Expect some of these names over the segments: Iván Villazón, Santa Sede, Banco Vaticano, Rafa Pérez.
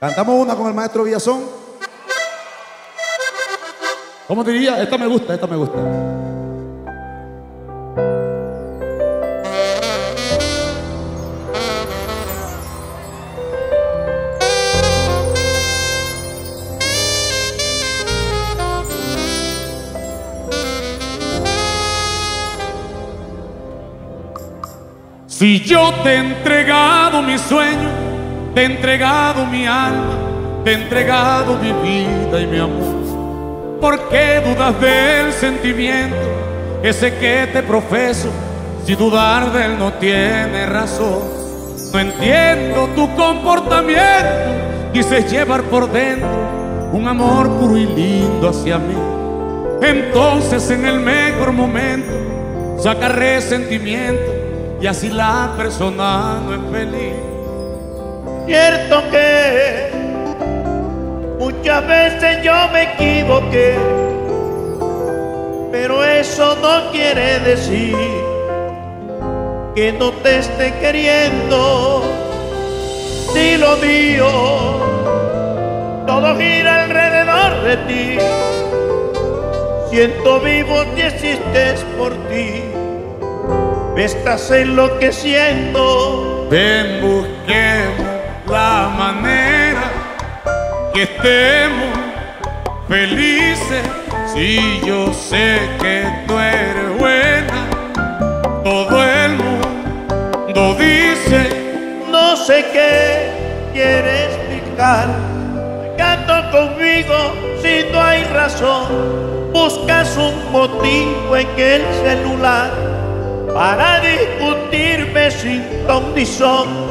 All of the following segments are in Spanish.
Cantamos una con el maestro Villazón. ¿Cómo diría? Esta me gusta, esta me gusta. Si yo te he entregado mi sueño, te he entregado mi alma, te he entregado mi vida y mi amor, ¿por qué dudas del sentimiento ese que te profeso? Si dudar de él no tiene razón. No entiendo tu comportamiento, dices llevar por dentro un amor puro y lindo hacia mí. Entonces en el mejor momento saca resentimiento y así la persona no es feliz. Cierto que muchas veces yo me equivoqué, pero eso no quiere decir que no te esté queriendo. Si lo mío todo gira alrededor de ti, siento vivo que existes por ti, me estás enloqueciendo. Ven, busquemos la manera que estemos felices. Si yo sé que tú eres buena, todo el mundo dice. No sé qué quieres explicar, canto conmigo si no hay razón. Buscas un motivo en el celular para discutirme sin condición.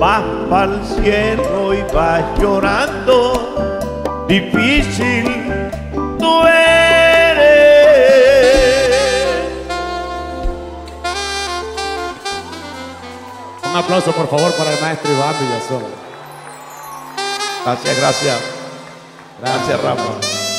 Vas pa'l cielo y vas llorando, difícil tú eres. Un aplauso por favor para el maestro Iván Villazón. Gracias, gracias. Gracias, Rafa.